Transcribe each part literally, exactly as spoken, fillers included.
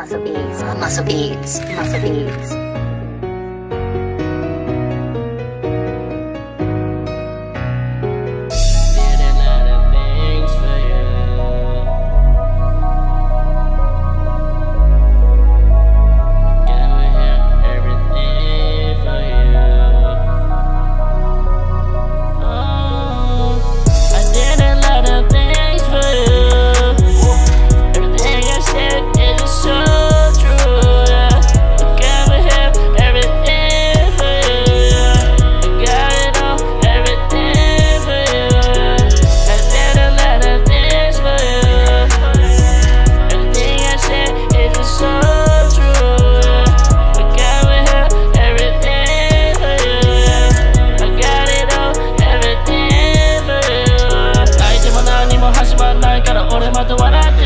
muscle beats, muscle beats, muscle beats.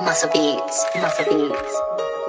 Muscle beats, muscle beats, muscle beats.